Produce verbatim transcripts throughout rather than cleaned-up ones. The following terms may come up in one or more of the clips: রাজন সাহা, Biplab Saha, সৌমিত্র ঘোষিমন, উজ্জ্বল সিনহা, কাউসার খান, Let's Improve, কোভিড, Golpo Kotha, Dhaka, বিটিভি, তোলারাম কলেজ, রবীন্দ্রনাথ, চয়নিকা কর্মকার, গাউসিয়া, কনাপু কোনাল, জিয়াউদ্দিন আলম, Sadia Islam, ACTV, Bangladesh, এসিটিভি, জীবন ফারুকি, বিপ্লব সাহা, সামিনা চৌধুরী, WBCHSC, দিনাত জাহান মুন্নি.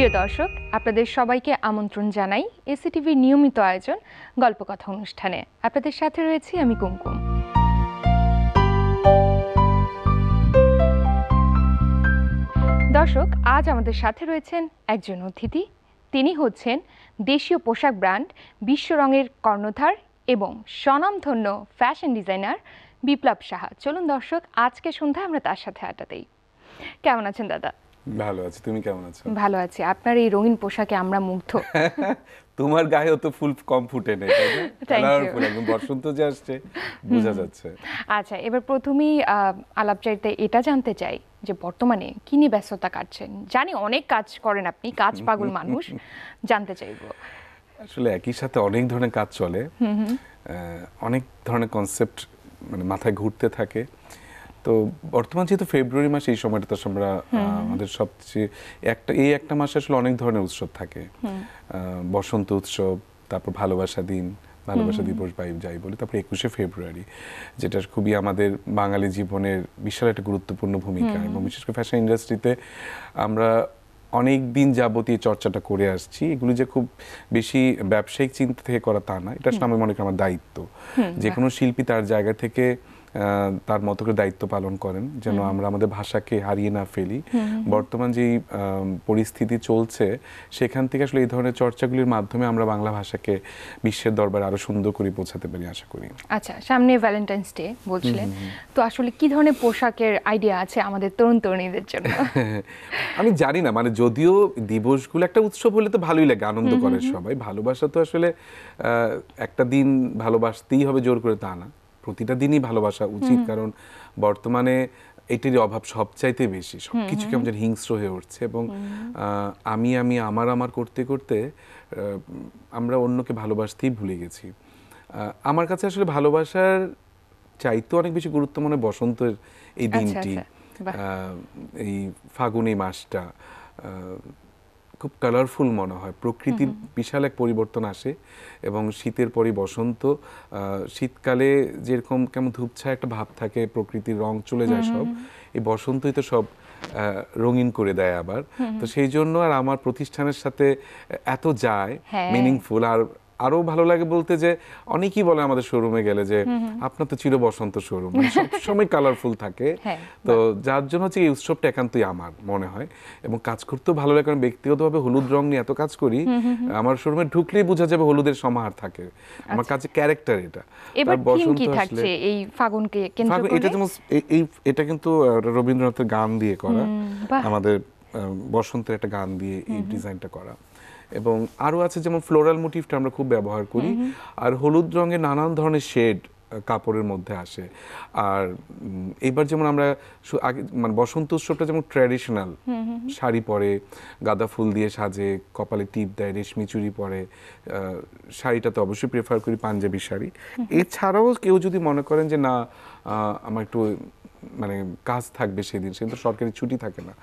প্রিয় দর্শক আপনাদের সবাইকে আমন্ত্রণ জানাই এসিটিভির নিয়মিত আয়োজন গল্প কথা অনুষ্ঠানে আপনাদের সাথে রয়েছি আমি কুমকুম। দর্শক আজ আমাদের সাথে রয়েছেন একজন অতিথি, তিনি হচ্ছেন দেশীয় পোশাক ব্র্যান্ড বিশ্বরঙের কর্ণধার এবং স্বনামধন্য ফ্যাশন ডিজাইনার বিপ্লব সাহা। চলুন দর্শক আজকে সন্ধ্যায় আমরা তার সাথে আড্ডা দেই। কেমন আছেন দাদা? ভালো আছি, তুমি কেমন আছো? ভালো আছি। আপনার এই রঙিন পোশাকে আমরা মুগ্ধ। তোমার গায়ে তো ফুল কম ফুটে নেই, বসন্ত যে আসছে বোঝা যাচ্ছে। আচ্ছা, এবার প্রথমেই আলাপচারিতে এটা জানতে চাই যে বর্তমানে কি নিয়ে ব্যস্ততা কাটছেন? জানি অনেক কাজ করেন আপনি, কাজ পাগল মানুষ, জানতে চাইবো। আসলে একই সাথে অনেক ধরনের কাজ চলে, অনেক ধরনের কনসেপ্ট মানে মাথায় ঘুরতে থাকে। তো বর্তমান যেহেতু ফেব্রুয়ারি মাস, এই সময়টা তো আমরা আমাদের সবচেয়ে একটা এই একটা মাসে আসলে অনেক ধরনের উৎসব থাকে, বসন্ত উৎসব, তারপর ভালোবাসা দিন, ভালোবাসা দিবস পাই যাই বলি, তারপর একুশে ফেব্রুয়ারি যেটা খুবই আমাদের বাঙালি জীবনের বিশাল একটা গুরুত্বপূর্ণ ভূমিকা, এবং বিশেষ করে ফ্যাশন ইন্ডাস্ট্রিতে আমরা অনেক দিন যাবতীয় চর্চাটা করে আসছি। এগুলি যে খুব বেশি ব্যবসায়িক চিন্তা থেকে করা তা না, এটা আসলে আমি মনে করি আমার দায়িত্ব, যে কোনো শিল্পী তার জায়গা থেকে তার মতো করে দায়িত্ব পালন করেন যেন আমরা আমাদের ভাষাকে হারিয়ে না ফেলি। বর্তমান যেই পরিস্থিতি চলছে সেখান থেকে আসলে এই ধরনের চর্চাগুলির মাধ্যমে আমরা বাংলা ভাষাকে বিশ্বের দরবারে আরো সুন্দর করে পৌঁছাতে পারি আশা করি। আচ্ছা, সামনে ভ্যালেন্টাইন্স ডে বলছিলেন, তো আসলে কি ধরনের পোশাকের আইডিয়া আছে আমাদের তরুণ তরুণীদের জন্য? আমি জানি না, মানে যদিও দিবসগুলো একটা উৎসব হলে তো ভালোই লাগে, আনন্দ করে সবাই। ভালোবাসা তো আসলে একটা দিন ভালোবাসতেই হবে জোর করে তা না, প্রতিটা দিনই ভালোবাসা উচিত, কারণ বর্তমানে এটির অভাব সবচাইতে বেশি, সবকিছু কেমন যেন হিংস্র হয়ে উঠছে এবং আমি আমি আমার আমার করতে করতে আমরা অন্যকে ভালোবাসতেই ভুলে গেছি। আমার কাছে আসলে ভালোবাসার চাইতে অনেক বেশি গুরুত্ব মনে বসন্তের এই দিনটি, এই ফাগুনি মাসটা খুব কালারফুল মনে হয়, প্রকৃতির বিশাল এক পরিবর্তন আসে এবং শীতের পরই বসন্ত। শীতকালে যেরকম কেমন ধূপছায়া একটা ভাব থাকে, প্রকৃতির রং চলে যায় সব, এই বসন্তই তো সব রঙিন করে দেয় আবার। তো সেই জন্য আর আমার প্রতিষ্ঠানের সাথে এত যায় মিনিংফুল। আর আরো ভালো লাগে বলতে যে অনেকেই বলে আমাদের শোরুমে গেলে যে আপনার তো চির বসন্ত শোরুম, সবসময় কালারফুল থাকে, তো যার জন্য হচ্ছে এই উৎসবটা একান্তই আমার মনে হয় এবং কাজ করতেও ভালো লাগে। কারণ ব্যক্তিগতভাবে হলুদ রং নিয়ে এত কাজ করি, আমার শোরুমে ঢুকলেই বোঝা যাবে হলুদের সমাহার থাকে, আমার কাছে ক্যারেক্টার এটা। এবার বসন্ত আসলে এই ফাগুনকে কেন্দ্র করে এটা যেমন এই এটা কিন্তু রবীন্দ্রনাথের গান দিয়ে করা, আমাদের বসন্তের একটা গান দিয়ে এই ডিজাইনটা করা। এবং আরও আছে যেমন ফ্লোরাল মোটিভটা আমরা খুব ব্যবহার করি, আর হলুদ রঙে নানান ধরনের শেড কাপড়ের মধ্যে আসে। আর এবার যেমন আমরা আগে মানে বসন্ত উৎসবটা যেমন ট্র্যাডিশনাল শাড়ি পরে, গাঁদা ফুল দিয়ে সাজে, কপালে টিপ দেয়, রেশমি চুড়ি পরে, শাড়িটা তো অবশ্যই প্রেফার করি পাঞ্জাবি শাড়ি। এছাড়াও কেউ যদি মনে করেন যে না আমার একটু মানে কাজ থাকবে সেদিন, সেদিন তো সরকারি ছুটি থাকে না,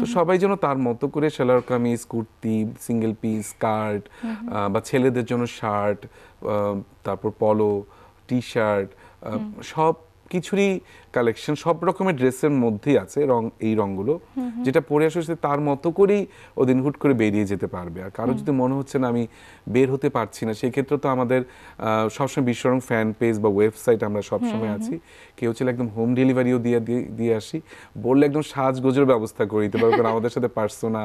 তো সবাই যেন তার মতো করে salwar kameez, kurti, single piece, skirt বা ছেলেদের জন্য শার্ট, তারপর পলো, টি শার্ট, সব কিছুরই কালেকশন, সব রকমের ড্রেসের মধ্যেই আছে রং, এই রঙগুলো যেটা পরে আসলে তার মতো করেই ওদিন হুট করে বেরিয়ে যেতে পারবে। আর কারো যদি মনে হচ্ছে না আমি বের হতে পারছি না, সেক্ষেত্রে তো আমাদের সবসময় বিশ্বরং ফ্যান পেজ বা ওয়েবসাইট আমরা সবসময় আছি, কেউ ছিল একদম হোম ডেলিভারিও দিয়ে দিয়ে আসি, বললে একদম সাজগোজের ব্যবস্থা করে দিতে পারবো, কারণ আমাদের সাথে পার্সোনা,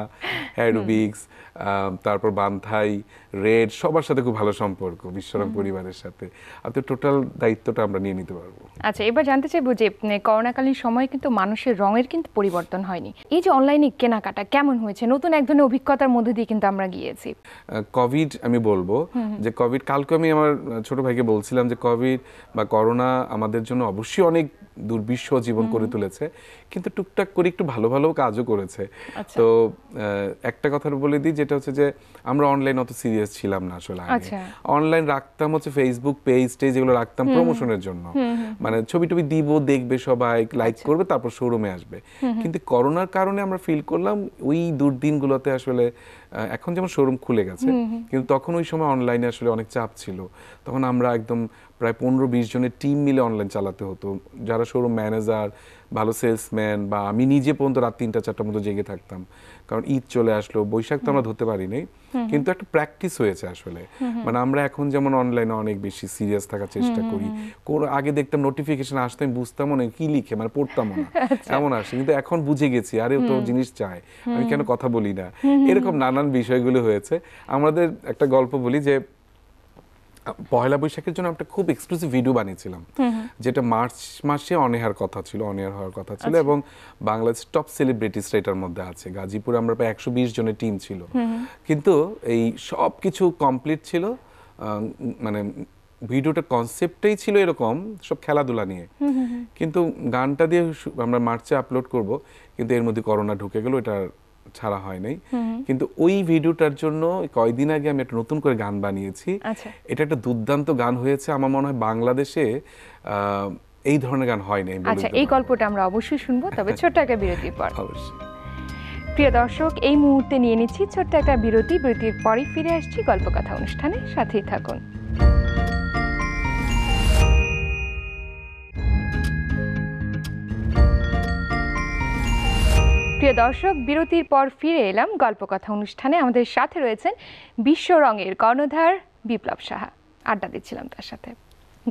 অ্যারোবিক্স, তারপর বান্থাই, রেড, সবার সাথে খুব ভালো সম্পর্ক বিশ্বরং পরিবারের সাথে, আর তো টোটাল দায়িত্বটা আমরা নিয়ে নিতে পারবো। আচ্ছা, এবার জানতে চাইবো যে করোনাকালীন সময়ে কিন্তু মানুষের রঙের কিন্তু পরিবর্তন হয়নি, এই যে অনলাইনে কেনাকাটা কেমন হয়েছে? নতুন এক ধরনের অভিজ্ঞতার মধ্যে দিয়ে কিন্তু আমরা গিয়েছি। কোভিড আমি বলবো যে কোভিড, কালকে আমি আমার ছোট ভাইকে বলছিলাম যে কোভিড বা করোনা আমাদের জন্য অবশ্যই অনেক দুর্বিষহ জীবন করে তুলেছে, কিন্তু টুকটাক করে একটু ভালো ভালো কাজও করেছে। তো একটা কথা বলে দিই, যেটা হচ্ছে যে আমরা অনলাইন অত সিরিয়াস ছিলাম না আসলে, অনলাইন রাখতাম হচ্ছে ফেসবুক পেজ টেজ এগুলো রাখতাম প্রমোশনের জন্য, মানে ছবি টবি দিব, দেখবে সবাই, লাইক করবে, তারপর শোরুমে আসবে। কিন্তু করোনার কারণে আমরা ফিল করলাম ওই দুর্দিনগুলোতে আসলে, এখন যেমন শোরুম খুলে গেছে কিন্তু তখন ওই সময় অনলাইনে আসলে অনেক চাপ ছিল, তখন আমরা একদম প্রায় পনেরো বিশ জনের টিম মিলে অনলাইন চালাতে হতো, যারা শোরুম ম্যানেজার ভালো সেলসম্যান বা আমি নিজে পর্যন্ত রাত তিনটা চারটার মতো জেগে থাকতাম কারণ ঈদ চলে আসলো, বৈশাখ তো আমরা ধরতে পারি নাই কিন্তু একটা প্র্যাকটিস হয়েছে আসলে। মানে আমরা এখন যেমন অনলাইনে অনেক বেশি সিরিয়াস থাকার চেষ্টা করি, আগে দেখতাম নোটিফিকেশন আসতে আমি বুঝতামও না কি লিখে, মানে পড়তামও না এমন আসে, কিন্তু এখন বুঝে গেছি আরে তো জিনিস চায় আমি কেন কথা বলি না, এরকম নানান বিষয়গুলো হয়েছে। আমাদের একটা গল্প বলি যে পয়লা বৈশাখের জন্য একটা খুব এক্সক্লুসিভ ভিডিও বানিয়েছিলাম যেটা মার্চ মাসে অনেহার কথা ছিল অনেহার হওয়ার কথা ছিল এবং বাংলাদেশের টপ সেলিব্রিটিসরা এটার মধ্যে আছে। গাজীপুরে আমরা প্রায় একশো বিশ জনের টিম ছিল কিন্তু এই সব কিছু কমপ্লিট ছিল, মানে ভিডিওটার কনসেপ্টটাই ছিল এরকম সব খেলাধুলা নিয়ে, কিন্তু গানটা দিয়ে আমরা মার্চে আপলোড করব কিন্তু এর মধ্যে করোনা ঢুকে গেল, এটা ছাড়া হয় নাই। কিন্তু ওই ভিডিওটার জন্য কয়েকদিন আগে আমি একটা নতুন করে গান বানিয়েছি, এটা একটা দুর্দান্ত গান হয়েছে, আমার মনে হয় বাংলাদেশে এই ধরনের গান হয় নাই। আচ্ছা, এই গল্পটা আমরা অবশ্যই শুনবো, তবে ছোট্ট একটা বিরতির পর। অবশ্যই প্রিয় দর্শক, এই মুহূর্তে নিয়ে নিচ্ছি ছোট্ট একটা বিরতি, বিরতির পরই ফিরে আসছি গল্প কথা অনুষ্ঠানে, সাথেই থাকুন। প্রিয় দর্শক, বিরতির পর ফিরে এলাম গল্পকথা অনুষ্ঠানে, আমাদের সাথে রয়েছেন বিশ্বরঙের কর্ণধার বিপ্লব সাহা। আড্ডা দিচ্ছিলাম তার সাথে,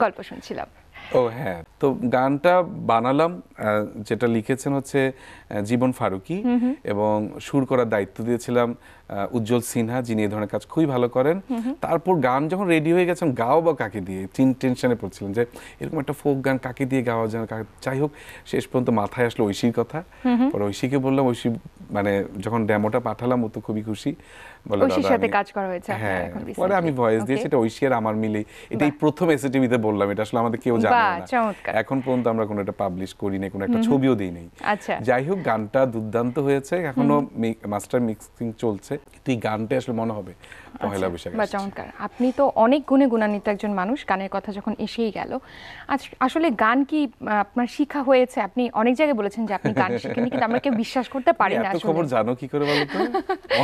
গল্প শুনছিলাম। ও হ্যাঁ, তো গানটা বানালাম যেটা লিখেছেন হচ্ছে জীবন ফারুকি এবং সুর করার দায়িত্ব দিয়েছিলাম উজ্জ্বল সিনহা, যিনি এই ধরনের কাজ খুবই ভালো করেন। তারপর গান যখন রেডি হয়ে গেছেন গাও বা কাকে দিয়ে টেনশনে পড়ছিলাম যে এরকম একটা ফোক গান কাকে দিয়ে গাওয়া যায়, যাই হোক শেষ পর্যন্ত মাথায় আসলো ঐশীর কথা। পরে ঐশীকে বললাম, ঐশী মানে যখন ডেমোটা পাঠালাম ও তো খুবই খুশি, বললাম ঐশীর সাথে কাজ করা হয়েছে। হ্যাঁ, পরে আমি ভয়েস দিয়েছি, এটা ঐশী আর আমার মিলে, এটাই প্রথম এসিটিভিতে বললাম, এটা আসলে আমাদের কেউ জানে না, এখন পর্যন্ত আমরা কোনো একটা পাবলিশ করি নাই, কোনো একটা ছবিও দিই নাই। যাই হোক গানটা দুর্দান্ত হয়েছে, এখনো মাস্টার মিক্সিং চলছে। তুই গানটা আসলে মনে হবে পহেলা বৈশাখ। বা চমৎকার, আপনি তো অনেক গুণে গুণান্বিত একজন মানুষ, গানের কথা যখন এসেই গেল, আসলে গান কি আপনার শিখা হয়েছে? আপনি অনেক জায়গায় বলেছেন যে আপনি গান শিখেননি, কিন্তু আমরা কেউ বিশ্বাস করতে পারি না। আসলে খবর জানো কি করে বলো তো,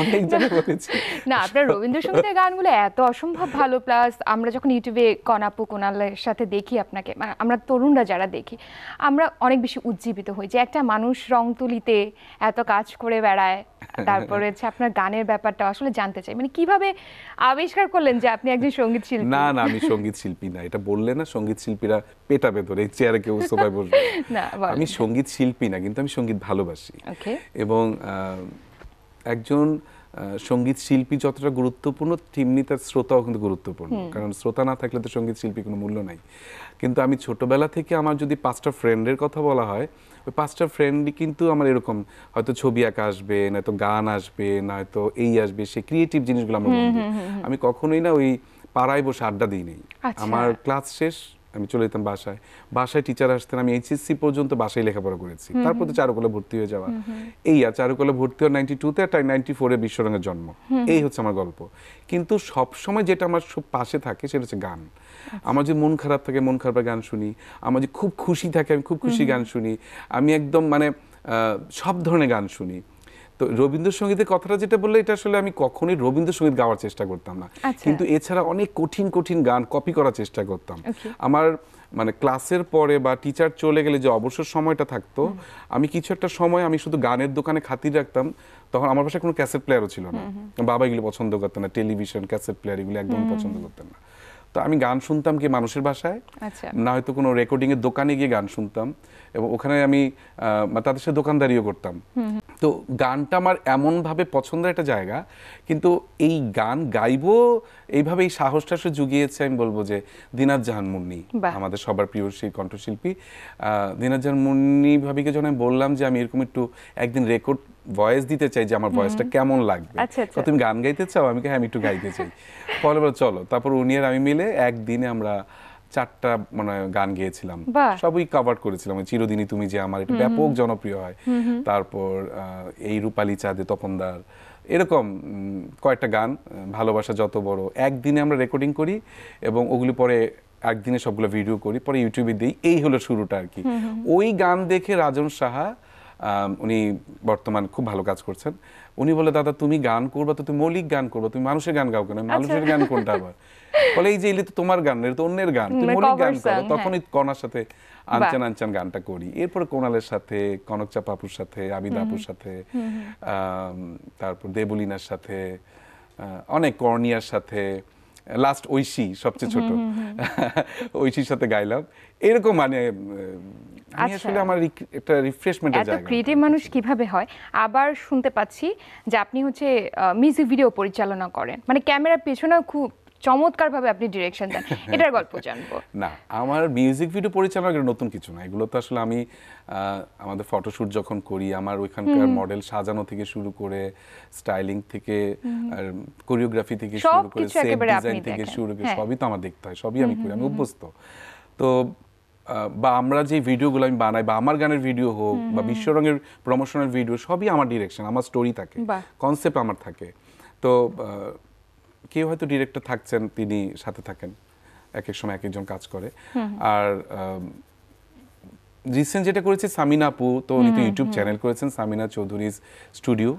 অনেক জায়গায় বলেছি না, আপনার রবীন্দ্রসঙ্গীতের গানগুলো এত অসম্ভব ভালো, প্লাস আমরা যখন ইউটিউবে কনাপু কোনালের সাথে দেখি আপনাকে, আমরা তরুণরা যারা দেখি আমরা অনেক বেশি উজ্জীবিত হই যে একটা মানুষ রং তুলিতে এত কাজ করে বেড়ায়। তারপরে হচ্ছে আপনার গানের ব্যাপারটা আসলে জানতে চাই, মানে কিভাবে আবিষ্কার করলেন যে আপনি একজন সঙ্গীত শিল্পী? না না, আমি সঙ্গীত শিল্পী না, এটা বললে না সঙ্গীত শিল্পীরা পেটাবে ধরে এই চেয়ারে কেউ সবাই বলবে না। আমি সঙ্গীত শিল্পী না, কিন্তু আমি সঙ্গীত ভালোবাসি এবং একজন সঙ্গীত শিল্পী যতটা গুরুত্বপূর্ণ তেমনি তার শ্রোতাও কিন্তু গুরুত্বপূর্ণ, কারণ শ্রোতা না থাকলে তো সঙ্গীত শিল্পী কোনো মূল্য নাই। কিন্তু আমি ছোটবেলা থেকে আমার যদি পাঁচটা ফ্রেন্ডের কথা বলা হয়, ওই পাঁচটা ফ্রেন্ডই কিন্তু আমার এরকম হয়তো ছবি আঁকা আসবে, নয়তো গান আসবে, নয়তো এই আসবে, সে ক্রিয়েটিভ জিনিসগুলো আমার বন্ধু। আমি কখনোই না ওই পাড়ায় বসে আড্ডা দিই নাই। আমার ক্লাস শেষ আমি চলে যেতাম বাসায়, বাসায় টিচার আসতেন, আমি এইচএসসি পর্যন্ত বাসায় লেখাপড়া করেছি, তারপর তো চারুকলা ভর্তি হয়ে যাওয়া। এই আর চারুকলা ভর্তি হওয়া নাইনটি টুতে আর নাইনটি ফোরে বিশ্বরঙের জন্ম, এই হচ্ছে আমার গল্প। কিন্তু সবসময় যেটা আমার সব পাশে থাকে সেটা হচ্ছে গান। আমার যদি মন খারাপ থাকে মন খারাপের গান শুনি, আমার যদি খুব খুশি থাকে আমি খুব খুশি গান শুনি, আমি একদম মানে সব ধরনের গান শুনি। তো রবীন্দ্রসঙ্গীতের কথাটা যেটা বললে, এটা আসলে আমি কখনোই রবীন্দ্রসঙ্গীত গাওয়ার চেষ্টা করতাম না, কিন্তু এছাড়া অনেক কঠিন কঠিন গান কপি করার চেষ্টা করতাম। আমার মানে ক্লাসের পরে বা টিচার চলে গেলে যে অবসর সময়টা থাকতো, আমি কিছু একটা সময় আমি শুধু গানের দোকানে খাতির রাখতাম। তখন আমার পাশে কোনো ক্যাসেট প্লেয়ারও ছিল না, বাবা এগুলো পছন্দ করতেন না, টেলিভিশন ক্যাসেট প্লেয়ার এগুলো একদম পছন্দ করতেন না। তো আমি গান শুনতাম কি মানুষের বাসায়, না হয়তো কোনো রেকর্ডিংয়ের দোকানে গিয়ে গান শুনতাম এবং ওখানে আমি তাদের সাথে দোকানদারিও করতাম। তো গানটা আমার এমনভাবে পছন্দের একটা জায়গা, কিন্তু এই গান গাইবো এইভাবে এই সাহসটা সে জুগিয়েছে আমি বলবো যে দিনাত জাহান মুন্নি, আমাদের সবার প্রিয় সেই কণ্ঠশিল্পী দিনাত জাহান মুন্নি ভাবিকে যখন আমি বললাম যে আমি এরকম একটু একদিন রেকর্ড ভয়েস দিতে চাই যে আমার ভয়েসটা কেমন লাগবে, তুমি গান গাইতে চাও? আমি হ্যাঁ আমি একটু গাইতে চাই। পরে বলো চলো, তারপর উনি আর আমি মিলে একদিনে আমরা চারটা মানে গান গেয়েছিলাম, সবই কভার করেছিলাম। চিরদিনই তুমি যে আমার এটা ব্যাপক জনপ্রিয় হয়, তারপর এই রূপালী চাঁদে তপনদার, এরকম কয়েকটা গান, ভালোবাসা যত বড়, একদিনে আমরা রেকর্ডিং করি এবং ওগুলি পরে একদিনে সবগুলো ভিডিও করি, পরে ইউটিউবে দিই। এই হলো শুরুটা আর কি। ওই গান দেখে রাজন সাহা উনি বর্তমান খুব ভালো কাজ করছেন। উনি বলে দাদা তুমি গান করবে তো তুমি মৌলিক গান করবে, তুমি মানুষের গান গাও কেন, মানুষের গান কোনটা আবার, বলে এই যে এলি তো তোমার গান না, এটা অন্যের গান, তুমি মৌলিক গান করো। তখনই কণার সাথে আনচান আনচান গানটা করি, এরপর কোণালের সাথে, কনক চাপাপুর সাথে, আবিদাপুর সাথে, তারপর দেবলিনার সাথে, অনেক কর্নিয়ার সাথে, লাস্ট ঐশী সবচেয়ে ছোট ঐশীর সাথে গাইলাম। এরকম মানে আমি আসলে আমার একটা রিফ্রেশমেন্টের জায়গা। এত ক্রিয়েটিভ মানুষ কিভাবে হয়? আবার শুনতে পাচ্ছি যে আপনি হচ্ছে মিউজিক ভিডিও পরিচালনা করেন, মানে ক্যামেরার পেছনে খুব চমৎকার ভাবে আপনি ডিরেকশন দেন, এটার গল্প জানবো। না, আমার মিউজিক ভিডিও পরিচালনা করার নতুন কিছু না, এগুলো তো আসলে আমি আমাদের ফটোশুট যখন করি আমার ওইখানকার মডেল সাজানো থেকে শুরু করে স্টাইলিং থেকে আর কোরিওগ্রাফি থেকে শুরু করে সেট ডিজাইন থেকে শুরু করে সবই তো আমার দেখতে হয়, সবই আমি করি, আমি অভ্যস্ত। তো বা আমরা যে ভিডিওগুলো আমি বানাই বা আমার গানের ভিডিও হোক বা বিশ্বরঙের প্রমোশনের ভিডিও, সবই আমার ডিরেকশন, আমার স্টোরি থাকে, কনসেপ্ট আমার থাকে। তো কেউ হয়তো ডিরেক্টর থাকছেন, তিনি সাথে থাকেন, এক এক সময় এক একজন কাজ করে। আর রিসেন্ট যেটা করেছে সামিনাপু, তো উনি তো ইউটিউব চ্যানেল করেছেন সামিনা চৌধুরীর স্টুডিও।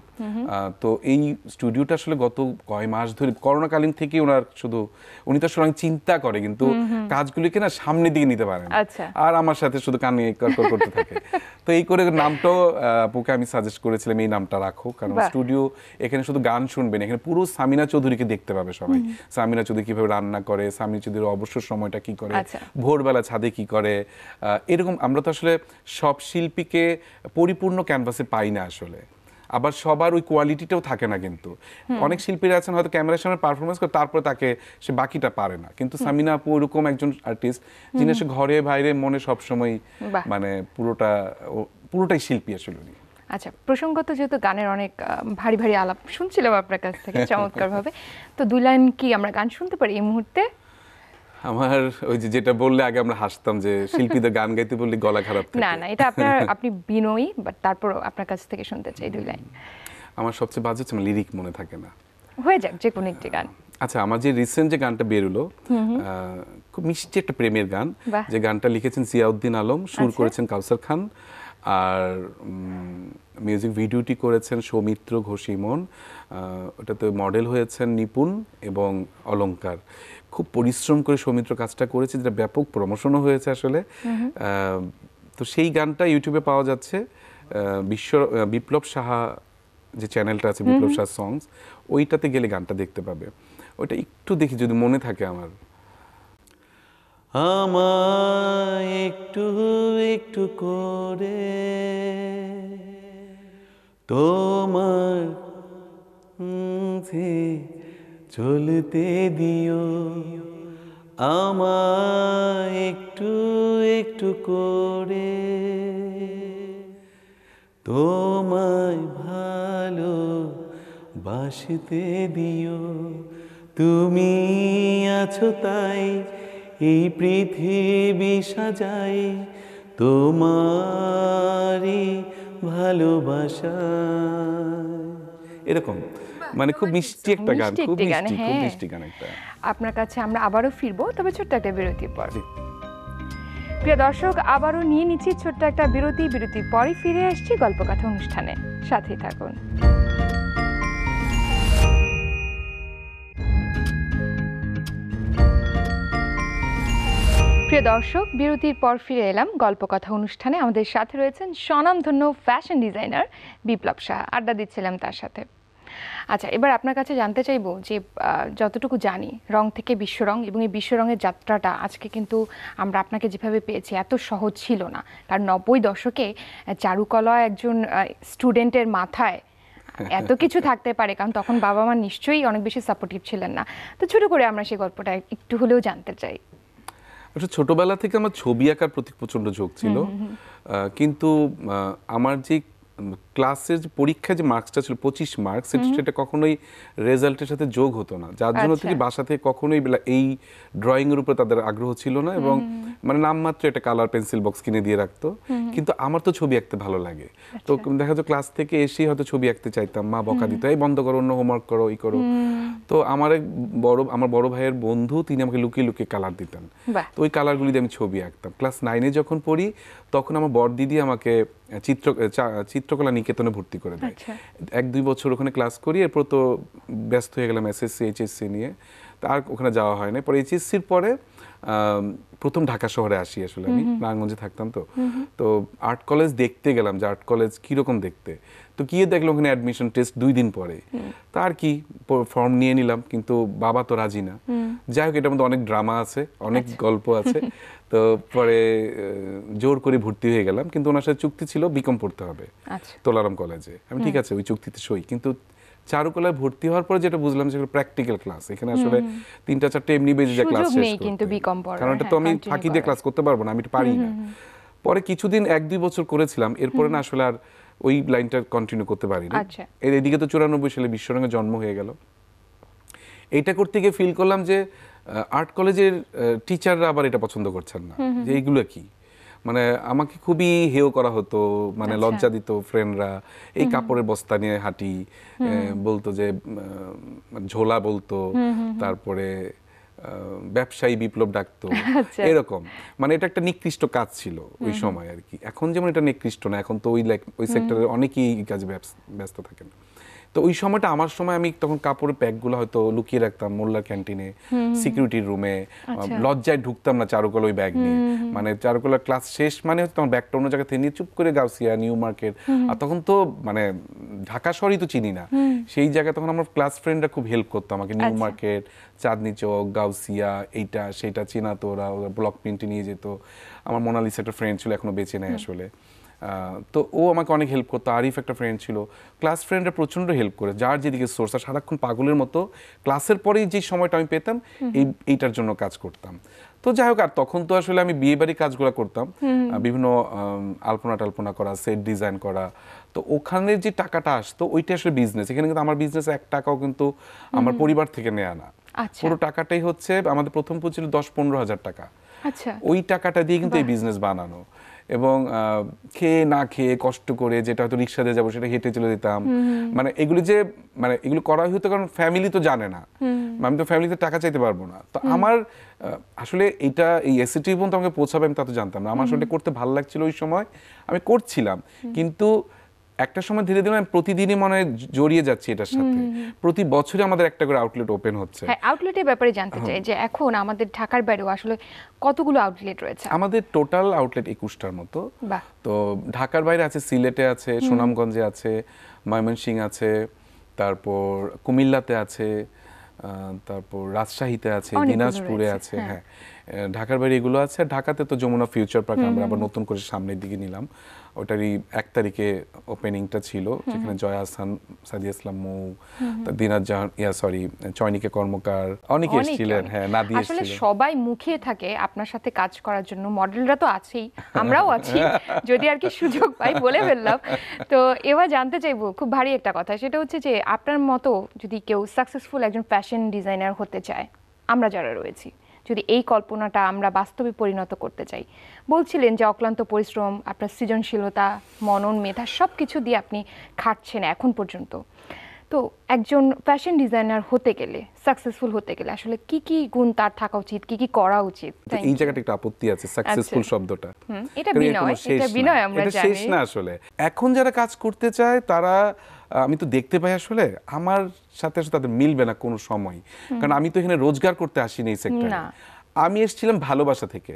তো এই স্টুডিওটা আসলে গত কয় মাস ধরে করোনাকালীন থেকে ওনার শুধু, উনি তো আসলে চিন্তা করে কিন্তু কাজগুলিকে না সামনে দিকে নিতে পারেন, আর আমার সাথে শুধু কানে কর করতে থাকে। তো এই করে নামটাও আপুকে আমি সাজেস্ট করেছিলাম এই নামটা রাখো, কারণ স্টুডিও এখানে শুধু গান শুনবেন, এখানে পুরো সামিনা চৌধুরীকে দেখতে পাবে সবাই, সামিনা চৌধুরী কীভাবে রান্না করে, সামিনা চৌধুরীর অবসর সময়টা কী করে, ভোরবেলা ছাদে কী করে, এরকম। আমরা তো আসলে সব শিল্পীকে পরিপূর্ণ ক্যানভাসে পাই না আসলে, আবার সবার ওই কোয়ালিটিটাও থাকে না। কিন্তু অনেক শিল্পীরা আছেন হয়তো ক্যামেরার সামনে পারফরমেন্স করে, তারপরে তাকে সে বাকিটা পারে না, কিন্তু সামিনা আপু ওরকম একজন আর্টিস্ট যিনি সে ঘরে বাইরে মনে সবসময় মানে পুরোটা পুরোটাই শিল্পী আসলে। আচ্ছা, প্রসঙ্গত যেহেতু গানের অনেক ভারী ভারী আলাপ শুনছিলাম আপনার কাছ থেকে চমৎকারভাবে, তো দুই লাইন কি আমরা গান শুনতে পারি এই মুহূর্তে? আমার ওই যে যেটা বললে আগে আমরা হাসতাম যে শিল্পীদের গান গাইতে বললে গলা খারাপ থাকে, না না এটা আপনার, আপনি বিনয়ী, বাট তারপর আপনার কাছ থেকে শুনতে চাই দুই লাইন। আমার সবচেয়ে বাজে হচ্ছে আমার লিরিক মনে থাকে না, হয়ে যাক যে কোনো একটি গান। আচ্ছা, আমার যে রিসেন্ট যে গানটা বেরোলো, খুব মিষ্টি একটা প্রেমের গান, যে গানটা লিখেছেন জিয়াউদ্দিন আলম, সুর করেছেন কাউসার খান, আর মিউজিক ভিডিওটি করেছেন সৌমিত্র ঘোষিমন। ওটাতে মডেল হয়েছেন নিপুণ এবং অলঙ্কার। খুব পরিশ্রম করে সৌমিত্র কাজটা করেছে, যেটা ব্যাপক প্রমোশনও হয়েছে আসলে। তো সেই গানটা ইউটিউবে পাওয়া যাচ্ছে, বিশ্ব বিপ্লব সাহা যে চ্যানেলটা আছে বিপ্লব সাহা সংস, ওইটাতে গেলে গানটা দেখতে পাবে। ওইটা একটু দেখি যদি মনে থাকে আমার। আমায় একটু একটু করে তোমার চলতে দিও, আমায় একটু একটু করে তোমায় ভালো বাসতে দিও, তুমি আছো তাই এই পৃথিবী সাজাই তোমারই ভালোবাসা। এরকম মানে খুব মিষ্টি একটা গান, খুব মিষ্টি, খুব মিষ্টি গান একটা। আপনার কাছে আমরা আবারও ফিরবো, তবে ছোট্ট একটা বিরতির পর। প্রিয় দর্শক, আবারও নিয়ে নিচ্ছি ছোট্ট একটা বিরতি, বিরতির পরে ফিরে আসছি গল্পকথা অনুষ্ঠানে, সাথেই থাকুন। প্রিয় দর্শক, বিরতির পর ফিরে এলাম গল্পকথা অনুষ্ঠানে। আমাদের সাথে রয়েছেন স্বনামধন্য ফ্যাশন ডিজাইনার বিপ্লব সাহা, আড্ডা দিচ্ছিলাম তার সাথে। আচ্ছা, এবার আপনার কাছে জানতে চাইবো যে যতটুকু জানি রং থেকে বিশ্বরং, এবং এই বিশ্বরঙের যাত্রাটা আজকে কিন্তু আমরা আপনাকে যেভাবে পেয়েছি এত সহজ ছিল না, কারণ নব্বই দশকে চারুকলা একজন স্টুডেন্টের মাথায় এত কিছু থাকতে পারে, কারণ তখন বাবা মা নিশ্চয়ই অনেক বেশি সাপোর্টিভ ছিলেন না। তো ছোট করে আমরা সেই গল্পটা একটু হলেও জানতে চাই। আসলে ছোটবেলা থেকে আমার ছবি আঁকার প্রতি প্রচণ্ড ঝোঁক ছিল, কিন্তু আমার যে ক্লাসের পরীক্ষা যে মার্কসটা ছিল পঁচিশ মার্কস সেটা কখনোই রেজাল্টের সাথে যোগ হতো না, যার জন্য থেকে বাসা থেকে কখনোই এই ড্রয়িং এর উপর তাদের আগ্রহ ছিল না এবং মানে নামমাত্র একটা কালার পেন্সিল বক্স কিনে দিয়ে রাখতো। কিন্তু আমার তো ছবি আঁকতে ভালো লাগে, তো দেখা যায় ক্লাস থেকে এসেই হয়তো ছবি আঁকতে চাইতাম, মা বকা দিত এই বন্ধ করো, অন্য হোমওয়ার্ক করো, এই করো। তো আমার এক বড় আমার বড় ভাইয়ের বন্ধু, তিনি আমাকে লুকিয়ে লুকিয়ে কালার দিতেন, তো ওই কালারগুলি দিয়ে আমি ছবি আঁকতাম। ক্লাস নাইনে যখন পড়ি তখন আমার বড় দিদি আমাকে চিত্র চিত্রকলা নিকেতনে ভর্তি করে দেয়, এক দুই বছর ওখানে ক্লাস করি। এরপর তো ব্যস্ত হয়ে গেলাম এসএসসি এইচএসসি নিয়ে, আর ওখানে যাওয়া হয় না। পরে এইচএসসির পরে প্রথম ঢাকা শহরে আসি, আসলে আমি নারায়ণগঞ্জে থাকতাম। তো তো আর্ট কলেজ দেখতে গেলাম যে আর্ট কলেজ কীরকম দেখতে, তো গিয়ে দেখলাম ওখানে অ্যাডমিশন টেস্ট দুই দিন পরে, তার কি ফর্ম নিয়ে নিলাম, কিন্তু বাবা তো রাজি না। যাই হোক, এটার মধ্যে অনেক ড্রামা আছে, অনেক গল্প আছে। তো পরে জোর করে ভর্তি হয়ে গেলাম, কিন্তু ওনার সাথে চুক্তি ছিল বিকম পড়তে হবে তোলারাম কলেজে। আমি ঠিক আছে ওই চুক্তিতে সই, কিন্তু চারুকলায় ভর্তি হওয়ার পরে যেটা বুঝলাম সেটা প্র্যাকটিক্যাল ক্লাস। এখানে আসলে তিনটা চারটে এমনি বেজে যায় ক্লাস শেষ করতে, কারণ এটা তো আমি ফাঁকি দিয়ে ক্লাস করতে পারবো না, আমি এটা পারি না। পরে কিছুদিন এক দুই বছর করেছিলাম, এরপরে না আসলে আর ওই লাইনটা কন্টিনিউ করতে পারি না। এর এদিকে তো চুরানব্বই সালে বিশ্বরঙ্গের জন্ম হয়ে গেল। এইটা করতে গিয়ে ফিল করলাম যে আর্ট কলেজের টিচাররা আবার এটা পছন্দ করছেন না, যে এইগুলো কি, মানে আমাকে খুবই হেও করা হতো, মানে লজ্জা দিত। ফ্রেন্ডরা এই কাপড়ের বস্তা নিয়ে হাঁটি বলতো, যে ঝোলা বলতো, তারপরে ব্যবসায়ী বিপ্লব ডাকতো, এরকম। মানে এটা একটা নিকৃষ্ট কাজ ছিল ওই সময় আর কি। এখন যেমন এটা নিকৃষ্ট না, এখন তো ওই ওই সেক্টরের অনেকেই এই কাজে ব্যস্ত থাকেন। তো ওই সময়টা আমার সময় আমি তখন কাপড়ের প্যাকগুলো হয়তো লুকিয়ে রাখতাম মোল্লার ক্যান্টিনে, সিকিউরিটির রুমে, লজ্জায় ঢুকতাম না চারুকলা ওই ব্যাগ নিয়ে। মানে চারুকলার ক্লাস শেষ মানে হয়তো আমার ব্যাগটা অন্য জায়গা থেকে নিয়ে চুপ করে গাউসিয়া নিউ মার্কেট, আর তখন তো মানে ঢাকা শহরই তো চিনি না, সেই জায়গায় তখন আমার ক্লাস ফ্রেন্ডরা খুব হেল্প করতো আমাকে। নিউ মার্কেট, চাঁদনি চক, গাউসিয়া, এইটা সেইটা চেনাতো ওরা, ওরা ব্লক প্রিন্টে নিয়ে যেত। আমার মোনালিসা একটা ফ্রেন্ড ছিল, এখনো বেঁচে নেই আসলে, তো ও আমাকে অনেক হেল্প করতো। আরিফ একটা ফ্রেন্ড ছিল, ক্লাস ফ্রেন্ডরা প্রচণ্ড হেল্প করে, যার যেদিকে সোর্স। আর সারাক্ষণ পাগলের মতো ক্লাসের পরেই যে সময়টা আমি পেতাম এই এইটার জন্য কাজ করতাম। তো যাই হোক, আর তখন তো আসলে আমি বিয়ে বাড়ি কাজগুলো করতাম, বিভিন্ন আলপনা টালপনা করা, সেট ডিজাইন করা। তো ওখানে যে টাকাটা আসতো ওইটা আসলে বিজনেস। এখানে কিন্তু আমার বিজনেস এক টাকাও কিন্তু আমার পরিবার থেকে নেয়া না, পুরো টাকাটাই হচ্ছে আমাদের প্রথম পুঁজি ছিল দশ পনেরো হাজার টাকা। ওই টাকাটা দিয়ে কিন্তু এই বিজনেস বানানো, এবং খেয়ে না খেয়ে কষ্ট করে যেটা হয়তো রিক্সা দিয়ে যাবো সেটা হেঁটে চলে যেতাম। মানে এগুলো যে মানে এগুলো করা হতো কারণ ফ্যামিলি তো জানে না, আমি তো ফ্যামিলিতে টাকা চাইতে পারবো না। তো আমার আসলে এটা এই এসিটিভি পর্যন্ত আমাকে পৌঁছাবে আমি তা তো জানতাম না। আমার আসলে করতে ভালো লাগছিল ওই সময়, আমি করছিলাম, কিন্তু একটা সময় ধীরে ধীরে আমি প্রতিদিনই মনে হয় জড়িয়ে যাচ্ছি এটার সাথে। প্রতি বছরই আমাদের একটা করে আউটলেট ওপেন হচ্ছে। হ্যাঁ, আউটলেটের ব্যাপারে জানতে চাই যে এখন আমাদের ঢাকার বাইরেও আসলে কতগুলো আউটলেট রয়েছে? আমাদের টোটাল আউটলেট একুশটার মতো। তো ঢাকার বাইরে আছে, সিলেটে আছে, সুনামগঞ্জে আছে, ময়মনসিংহ আছে, তারপর কুমিল্লাতে আছে, তারপর রাজশাহীতে আছে, দিনাজপুরে আছে। হ্যাঁ, ঢাকার বাইরে এগুলো আছে। ঢাকাতে তো যমুনা ফিউচার পার্ক আমরা আবার নতুন করে সামনের দিকে নিলাম, ওটারই এক তারিখে ওপেনিংটা ছিল, যেখানে জয়াসান, সাদিয়া ইসলাম মৌ, দিনাজ জাহান ইয়া সরি চয়নিকে কর্মকার, অনেকে এসেছিলেন। হ্যাঁ, নাদিয়া এসেছিলেন। আসলে সবাই মুখিয়ে থাকে আপনার সাথে কাজ করার জন্য, মডেলরা তো আছেই, আমরাও আছি, যদি আর কি সুযোগ পাই বলে ফেললাম। তো এবার জানতে চাইবো খুব ভারী একটা কথা, সেটা হচ্ছে যে আপনার মতো যদি কেউ সাকসেসফুল একজন ফ্যাশন ডিজাইনার হতে চায়, আমরা যারা রয়েছি, যদি এই কল্পনাটা আমরা বাস্তবে পরিণত করতে চাই, বলছিলেন যে অক্লান্ত পরিশ্রম, আপনার সৃজনশীলতা, মনন, মেধা সব কিছু দিয়ে আপনি খাটছেন এখন পর্যন্ত। তো একজন ফ্যাশন ডিজাইনার হতে গেলে, সাকসেসফুল হতে গেলে আসলে কি কি গুণ তার থাকা উচিত, কি কি করা উচিত? এই জায়গাটা একটা আপত্তি আছে, সাকসেসফুল শব্দটা। এটা বিনয়, এটা বিনয়, আমরা জানি এটা শেষ না আসলে। এখন যারা কাজ করতে চায় তারা, আমি তো দেখতে পাই আসলে আমার সাথে তাদের মিলবে না কোনো সময়, কারণ আমি তো এখানে রোজগার করতে আসিনি এই সেক্টরে। আমি এসেছিলাম ভালোবাসা থেকে,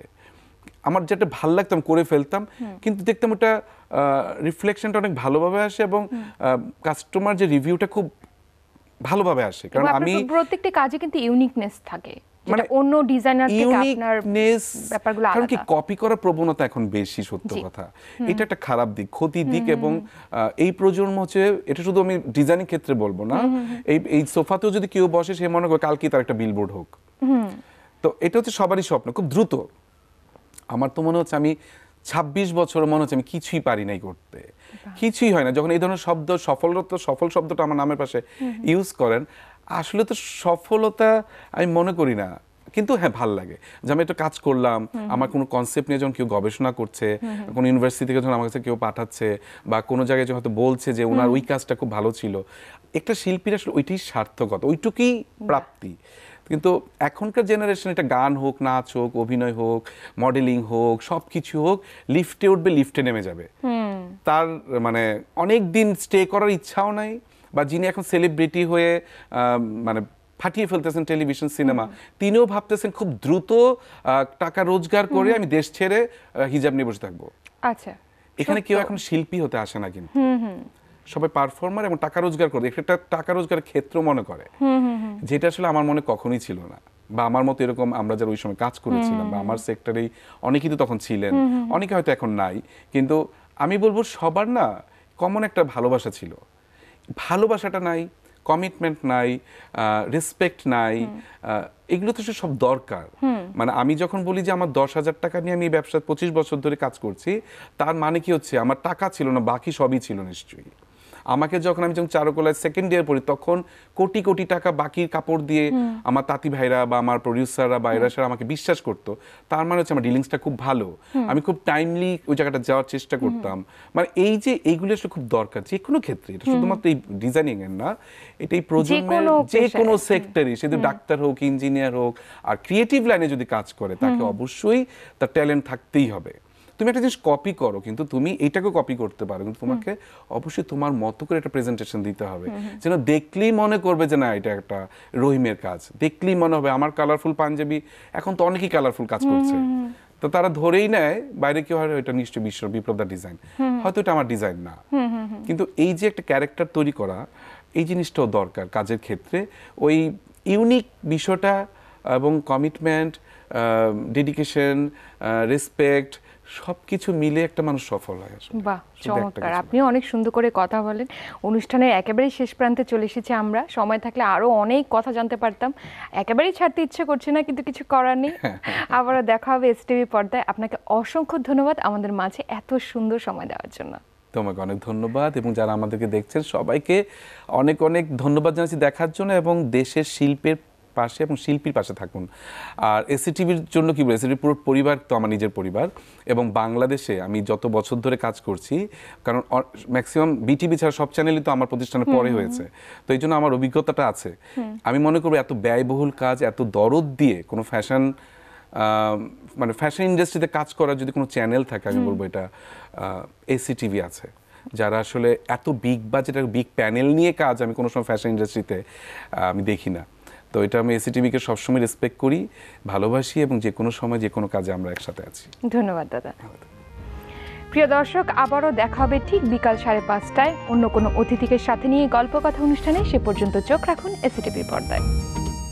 আমার যেটা ভালো লাগতাম করে ফেলতাম, কিন্তু দেখতাম ওটা রিফ্লেকশনটা অনেক ভালোভাবে আসে এবং কাস্টমার যে রিভিউটা খুব ভালোভাবে আসে, কারণ আমি প্রত্যেকটা কাজে কিন্তু ইউনিকনেস থাকে। মানে অন্য ডিজাইনার থেকে আপনার ব্যাপারগুলো আলাদা, কারণ কি কপি করার প্রবণতা এখন বেশি, সত্য কথা। এটা একটা খারাপ দিক, ক্ষতি দিক। এবং এই প্রজন্ম হচ্ছে, এটা শুধু আমি ডিজাইনিং ক্ষেত্রে বলবো না, এই এই সোফাতেও যদি কেউ বসে সে মনে করে কালকে তার একটা বিলবোর্ড হোক। তো এটা হচ্ছে সবারই স্বপ্ন খুব দ্রুত। আমার তো মনে হচ্ছে আমি ছাব্বিশ বছর মনে হচ্ছে আমি কিছুই পারি নাই করতে। কিছুই হয় না যখন এই ধরনের শব্দ সফলতা সফল শব্দটা আমার নামের পাশে ইউজ করেন। আসলে তো সফলতা আমি মনে করি না, কিন্তু হ্যাঁ ভাল লাগে যে আমি একটা কাজ করলাম, আমার কোনো কনসেপ্ট নিয়ে যখন কেউ গবেষণা করছে, কোনো ইউনিভার্সিটি থেকে যখন আমার কাছে কেউ পাঠাচ্ছে বা কোনো জায়গায় যখন হয়তো বলছে যে ওনার ওই কাজটা খুব ভালো ছিল, একটা শিল্পীর আসলে ওইটাই সার্থকতা, ওইটুকুই প্রাপ্তি। কিন্তু এখনকার জেনারেশন এটা গান হোক, নাচ হোক, অভিনয় হোক, মডেলিং হোক, সব কিছু হোক, লিফটে উঠবে লিফটে নেমে যাবে, তার মানে অনেক দিন স্টে করার ইচ্ছাও নাই। বা যিনি এখন সেলিব্রিটি হয়ে মানে ফাটিয়ে ফেলতেছেন টেলিভিশন সিনেমা, তিনিও ভাবতেছেন খুব দ্রুত টাকা রোজগার করে আমি দেশ ছেড়ে হিজাব নিয়ে বসে থাকবো। আচ্ছা, এখানে কেউ এখন শিল্পী হতে আসে না, কিন্তু সবাই পারফর্মার এবং টাকা রোজগার করে, একটা টাকা রোজগারের ক্ষেত্র মনে করে, যেটা আসলে আমার মনে কখনোই ছিল না। বা আমার মতো এরকম আমরা যারা ওই সময় কাজ করেছিলাম বা আমার সেক্টরেই অনেকেই তো তখন ছিলেন, অনেকে হয়তো এখন নাই, কিন্তু আমি বলবো সবার না কমন একটা ভালোবাসা ছিল। ভালোবাসাটা নাই, কমিটমেন্ট নাই, রেসপেক্ট নাই, এগুলো তো সব দরকার। মানে আমি যখন বলি যে আমার দশ হাজার টাকা নিয়ে আমি ব্যবসা পঁচিশ বছর ধরে কাজ করছি, তার মানে কি হচ্ছে আমার টাকা ছিল না, বাকি সবই ছিল নিশ্চয়ই। আমাকে যখন আমি যখন চারুকলায় সেকেন্ড ইয়ার পড়ি, তখন কোটি কোটি টাকা বাকি কাপড় দিয়ে আমার তাঁতি ভাইরা বা আমার প্রডিউসাররা বা এরা সারা আমাকে বিশ্বাস করতো, তার মানে হচ্ছে আমার ডিলিংসটা খুব ভালো, আমি খুব টাইমলি ওই জায়গাটা যাওয়ার চেষ্টা করতাম। মানে এই যে এইগুলো আসলে খুব দরকার যে কোনো ক্ষেত্রে, এটা শুধুমাত্র এই ডিজাইনিং এর না, এটা এই প্রজন্মের যে কোনো সেক্টরে, সে ডাক্তার হোক, ইঞ্জিনিয়ার হোক, আর ক্রিয়েটিভ লাইনে যদি কাজ করে তাকে অবশ্যই তার ট্যালেন্ট থাকতেই হবে। তুমি একটা জিনিস কপি করো, কিন্তু তুমি এটাকে কপি করতে পারো, কিন্তু তোমাকে অবশ্যই তোমার মতো করে একটা প্রেজেন্টেশন দিতে হবে, যেন দেখলেই মনে করবে যে না এটা একটা রহিমের কাজ, দেখলেই মনে হবে। আমার কালারফুল পাঞ্জাবি, এখন তো অনেকেই কালারফুল কাজ করছে, তো তারা ধরেই নেয় বাইরে কেউ হয় এটা নিশ্চয়ই বিশ্ব বিপ্লবদার ডিজাইন, হয়তো এটা আমার ডিজাইন না। কিন্তু এই যে একটা ক্যারেক্টার তৈরি করা, এই জিনিসটাও দরকার কাজের ক্ষেত্রে, ওই ইউনিক বিষয়টা এবং কমিটমেন্ট, ডেডিকেশন, রেসপেক্ট, সবকিছু মিলে একটা মানুষ সফল হয়। বাহ চমৎকার, আপনি অনেক সুন্দর করে কথা বলেন। অনুষ্ঠানের একেবারে শেষ প্রান্তে চলে এসেছি আমরা, সময় থাকলে আরো অনেক কথা জানতে পারতাম, একেবারেই ছাড়তে ইচ্ছে করছে না, কিন্তু কিছু করার নেই। আবারও দেখা হবে এস টিভি পর্দায়। আপনাকে অসংখ্য ধন্যবাদ আমাদের মাঝে এত সুন্দর সময় দেওয়ার জন্য। তোমাকে অনেক ধন্যবাদ, এবং যারা আমাদেরকে দেখছেন সবাইকে অনেক অনেক ধন্যবাদ জানাচ্ছি দেখার জন্য, এবং দেশের শিল্পের পাশে এবং শিল্পীর পাশে থাকুন। আর এসিটিভির জন্য কি বলে, এসিটিভি পুরো পরিবার তো আমার নিজের পরিবার, এবং বাংলাদেশে আমি যত বছর ধরে কাজ করছি, কারণ ম্যাক্সিমাম বিটিভি ছাড়া সব চ্যানেলই তো আমার প্রতিষ্ঠানে পরে হয়েছে, তো এই জন্য আমার অভিজ্ঞতাটা আছে। আমি মনে করবো এত ব্যয়বহুল কাজ, এত দরদ দিয়ে কোনো ফ্যাশন মানে ফ্যাশন ইন্ডাস্ট্রিতে কাজ করার যদি কোনো চ্যানেল থাকে, আমি বলবো এটা এসিটিভি আছে, যারা আসলে এত বিগ বাজেটের বিগ প্যানেল নিয়ে কাজ আমি কোনো সময় ফ্যাশন ইন্ডাস্ট্রিতে আমি দেখি না। তো এটা আমি এসিটিভিকে সবসময় রেসপেক্ট করি, ভালোবাসি, এবং যে কোনো সময় যে কোনো কাজে আমরা একসাথে আছি। ধন্যবাদ দাদা। প্রিয় দর্শক, আবারও দেখা হবে ঠিক বিকাল সাড়ে পাঁচটায় অন্য কোনো অতিথিকে সাথে নিয়ে গল্প কথা অনুষ্ঠানে। সে পর্যন্ত চোখ রাখুন এসিটিভি পর্দায়।